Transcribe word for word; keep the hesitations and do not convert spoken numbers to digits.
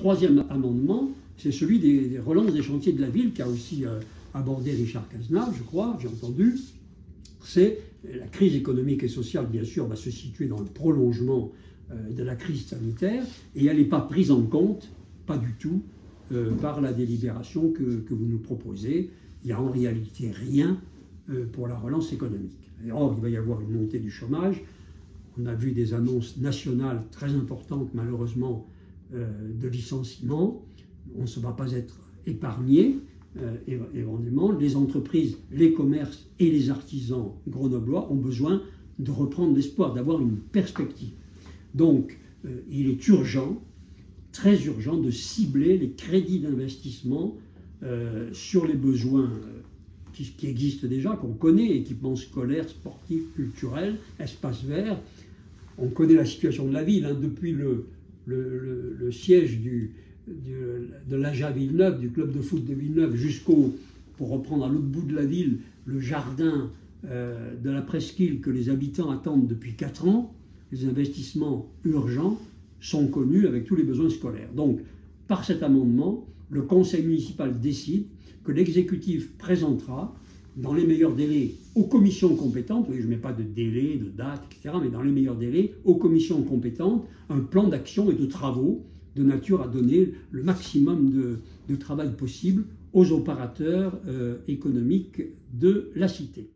Troisième amendement, c'est celui des, des relances des chantiers de la ville qu'a aussi euh, abordé Richard Cazenave, je crois, j'ai entendu. C'est la crise économique et sociale, bien sûr, va se situer dans le prolongement euh, de la crise sanitaire et elle n'est pas prise en compte, pas du tout, euh, par la délibération que, que vous nous proposez. Il n'y a en réalité rien euh, pour la relance économique. Et or, il va y avoir une montée du chômage. On a vu des annonces nationales très importantes, malheureusement, euh, de licenciements. On ne va pas être épargné, euh, évidemment. Les entreprises, les commerces et les artisans grenoblois ont besoin de reprendre l'espoir, d'avoir une perspective. Donc, euh, il est urgent, très urgent, de cibler les crédits d'investissement euh, sur les besoins euh, qui, qui existent déjà, qu'on connaît, équipements scolaires, sportifs, culturels, espaces verts. On connaît la situation de la ville, hein, depuis le, le, le, le siège du... de, de l'A J A Villeneuve, du club de foot de Villeneuve, jusqu'au, pour reprendre à l'autre bout de la ville, le jardin euh, de la Presqu'île que les habitants attendent depuis quatre ans, les investissements urgents sont connus avec tous les besoins scolaires. Donc, par cet amendement, le conseil municipal décide que l'exécutif présentera, dans les meilleurs délais, aux commissions compétentes, oui, je ne mets pas de délai, de date, et cetera, mais dans les meilleurs délais, aux commissions compétentes, un plan d'action et de travaux de nature à donner le maximum de, de travail possible aux opérateurs euh, économiques de la cité.